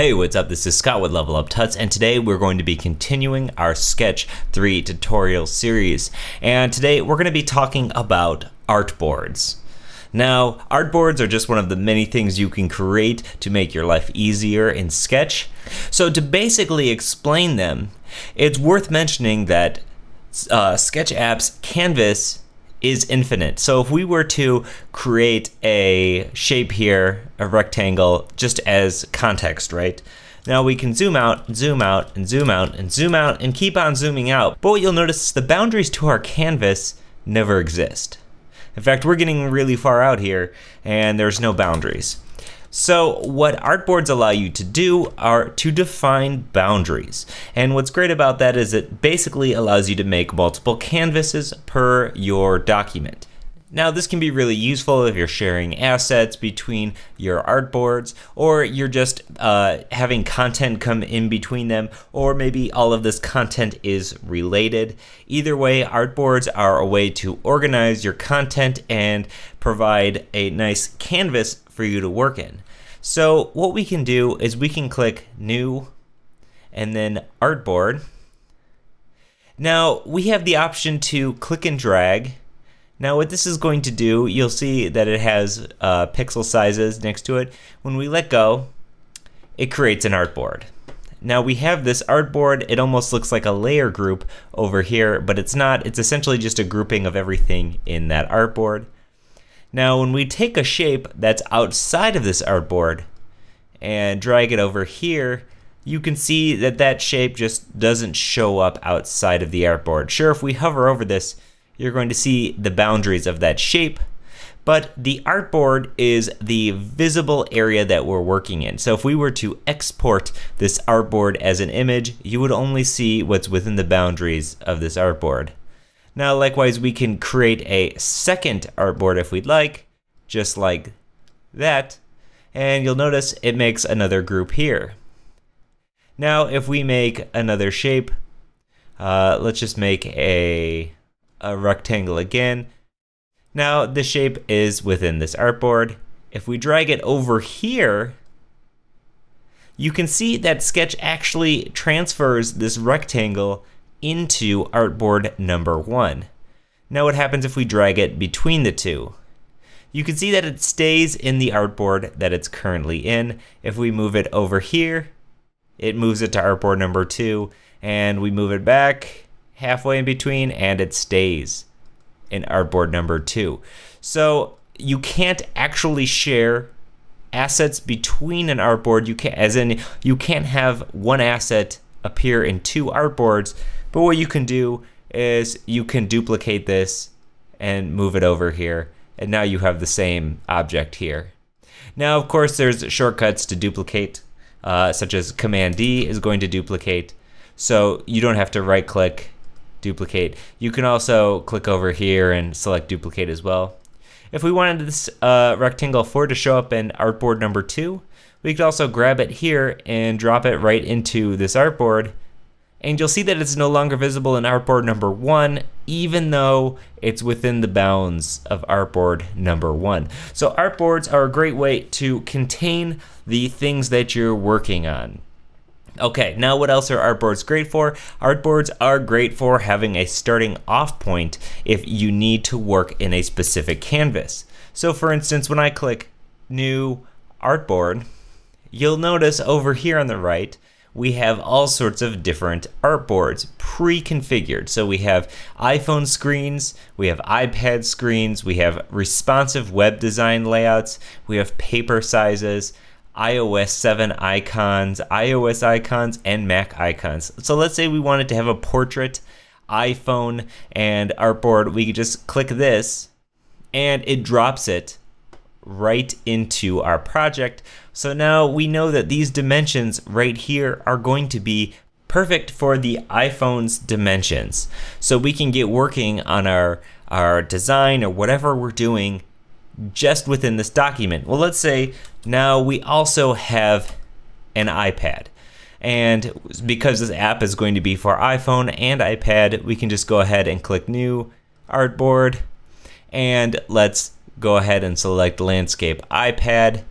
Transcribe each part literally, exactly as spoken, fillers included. Hey, what's up? This is Scott with Level Up Tuts, and today we're going to be continuing our Sketch three tutorial series. And today we're going to be talking about artboards. Now, artboards are just one of the many things you can create to make your life easier in Sketch. So to basically explain them, it's worth mentioning that uh, Sketch App's canvas is infinite. So if we were to create a shape here, a rectangle, just as context, right? Now we can zoom out, zoom out, and zoom out, and zoom out, and keep on zooming out. But what you'll notice is the boundaries to our canvas never exist. In fact, we're getting really far out here, and there's no boundaries. So what artboards allow you to do are to define boundaries. And what's great about that is it basically allows you to make multiple canvases per your document. Now, this can be really useful if you're sharing assets between your artboards, or you're just uh, having content come in between them, or maybe all of this content is related. Either way, artboards are a way to organize your content and provide a nice canvas for you to work in. So what we can do is we can click New and then Artboard. Now, we have the option to click and drag. Now what this is going to do, you'll see that it has uh, pixel sizes next to it. When we let go, it creates an artboard. Now we have this artboard, it almost looks like a layer group over here, but it's not. It's essentially just a grouping of everything in that artboard. Now when we take a shape that's outside of this artboard and drag it over here, you can see that that shape just doesn't show up outside of the artboard. Sure, if we hover over this, you're going to see the boundaries of that shape, but the artboard is the visible area that we're working in. So if we were to export this artboard as an image, you would only see what's within the boundaries of this artboard. Now, likewise, we can create a second artboard if we'd like, just like that, and you'll notice it makes another group here. Now, if we make another shape, uh, let's just make a a rectangle again. Now the shape is within this artboard. If we drag it over here, you can see that Sketch actually transfers this rectangle into artboard number one. Now what happens if we drag it between the two? You can see that it stays in the artboard that it's currently in. If we move it over here, it moves it to artboard number two, and we move it back halfway in between, and it stays in artboard number two. So you can't actually share assets between an artboard. You can't, as in, you can't have one asset appear in two artboards. But what you can do is you can duplicate this and move it over here, and now you have the same object here. Now, of course, there's shortcuts to duplicate, uh, such as Command D is going to duplicate. So you don't have to right-click duplicate. You can also click over here and select duplicate as well. If we wanted this uh, rectangle four to show up in artboard number two, we could also grab it here and drop it right into this artboard. And you'll see that it's no longer visible in artboard number one, even though it's within the bounds of artboard number one. So artboards are a great way to contain the things that you're working on. Okay, now what else are artboards great for? Artboards are great for having a starting off point if you need to work in a specific canvas. So for instance, when I click New Artboard, you'll notice over here on the right, we have all sorts of different artboards pre-configured. So we have iPhone screens, we have iPad screens, we have responsive web design layouts, we have paper sizes, i O S seven icons, iOS icons, and Mac icons. So let's say we wanted to have a portrait, iPhone, and artboard. We could just click this, and it drops it right into our project. So now we know that these dimensions right here are going to be perfect for the iPhone's dimensions. So we can get working on our, our design or whatever we're doing just within this document. Well, let's say now we also have an iPad. And because this app is going to be for iPhone and iPad, we can just go ahead and click New Artboard. And let's go ahead and select Landscape iPad.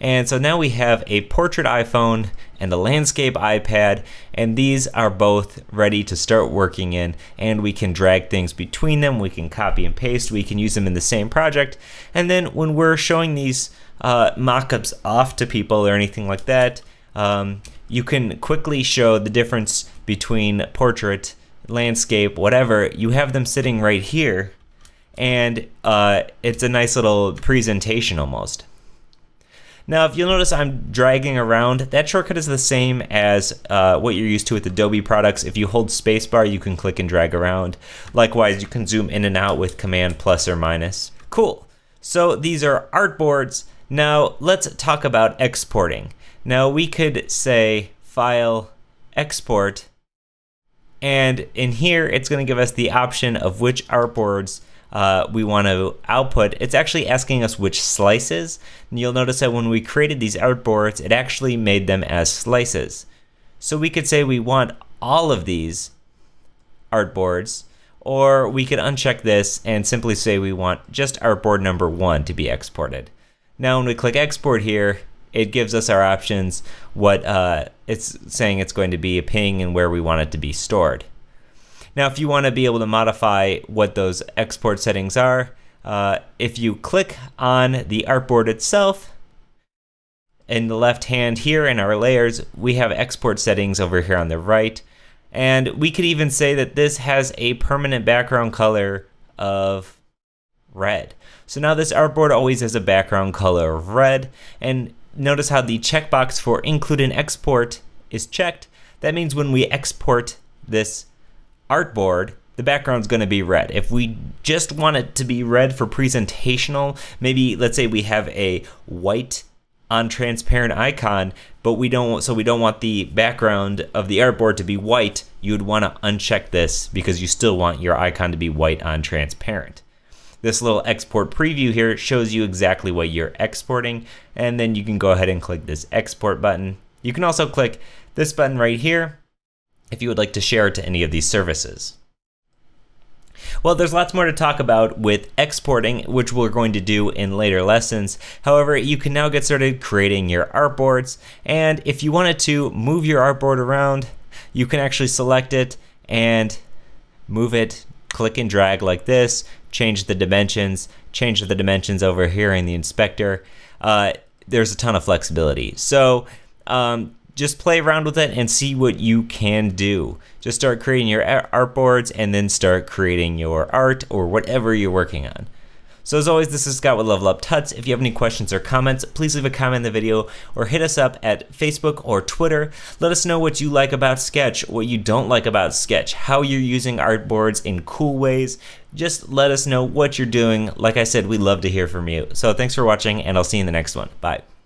And so now we have a portrait iPhone and a landscape iPad, and these are both ready to start working in, and we can drag things between them, we can copy and paste, we can use them in the same project. And then when we're showing these uh, mock-ups off to people or anything like that, um, you can quickly show the difference between portrait, landscape, whatever. You have them sitting right here, and uh, it's a nice little presentation almost. Now, if you'll notice I'm dragging around, that shortcut is the same as uh, what you're used to with Adobe products. If you hold spacebar, you can click and drag around. Likewise, you can zoom in and out with Command plus or minus. Cool. So these are artboards. Now let's talk about exporting. Now we could say File, Export, and in here it's going to give us the option of which artboards Uh, we want to output. It's actually asking us which slices, and you'll notice that when we created these artboards, it actually made them as slices. So we could say we want all of these artboards, or we could uncheck this and simply say we want just artboard number one to be exported. Now when we click export here, it gives us our options, what uh, it's saying it's going to be a ping and where we want it to be stored. Now, if you want to be able to modify what those export settings are, uh, if you click on the artboard itself, in the left hand here in our layers, we have export settings over here on the right. And we could even say that this has a permanent background color of red. So now this artboard always has a background color of red. And notice how the checkbox for include and export is checked. That means when we export this artboard, the background's going to be red. If we just want it to be red for presentational, maybe let's say we have a white on transparent icon, but we don't want, so we don't want the background of the artboard to be white, you'd want to uncheck this because you still want your icon to be white on transparent. This little export preview here shows you exactly what you're exporting, and then you can go ahead and click this export button. You can also click this button right here if you would like to share it to any of these services. Well, there's lots more to talk about with exporting, which we're going to do in later lessons. However, you can now get started creating your artboards, and if you wanted to move your artboard around, you can actually select it and move it, click and drag like this, change the dimensions, change the dimensions over here in the inspector. Uh, there's a ton of flexibility. So, um, just play around with it and see what you can do. Just start creating your artboards and then start creating your art or whatever you're working on. So as always, this is Scott with Level Up Tuts. If you have any questions or comments, please leave a comment in the video or hit us up at Facebook or Twitter. Let us know what you like about Sketch, what you don't like about Sketch, how you're using artboards in cool ways. Just let us know what you're doing. Like I said, we love to hear from you. So thanks for watching, and I'll see you in the next one. Bye.